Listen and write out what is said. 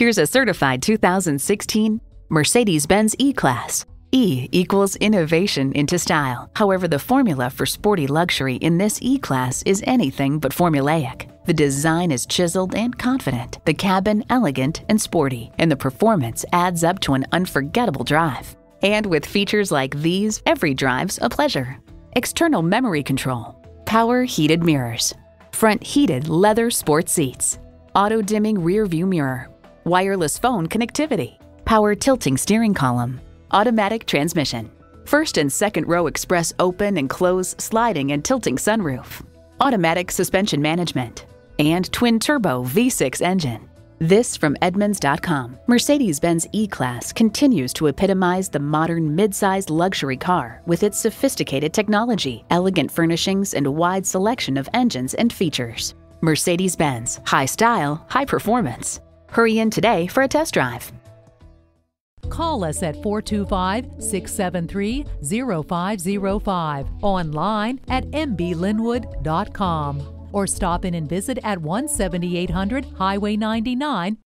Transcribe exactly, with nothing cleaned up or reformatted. Here's a certified two thousand sixteen Mercedes-Benz E-Class. E equals innovation into style. However, the formula for sporty luxury in this E-Class is anything but formulaic. The design is chiseled and confident, the cabin elegant and sporty, and the performance adds up to an unforgettable drive. And with features like these, every drive's a pleasure. External memory control, power heated mirrors, front heated leather sports seats, auto dimming rear view mirror, wireless phone connectivity, power tilting steering column, automatic transmission, first and second row express open and close sliding and tilting sunroof, automatic suspension management, and twin turbo V six engine. This from Edmunds dot com. Mercedes-Benz E-Class continues to epitomize the modern mid-sized luxury car with its sophisticated technology, elegant furnishings, and a wide selection of engines and features. Mercedes-Benz, high style, high performance. Hurry in today for a test drive. Call us at four two five, six seven three, zero five zero five, online at m b lynwood dot com, or stop in and visit at one seventy-eight hundred Highway ninety-nine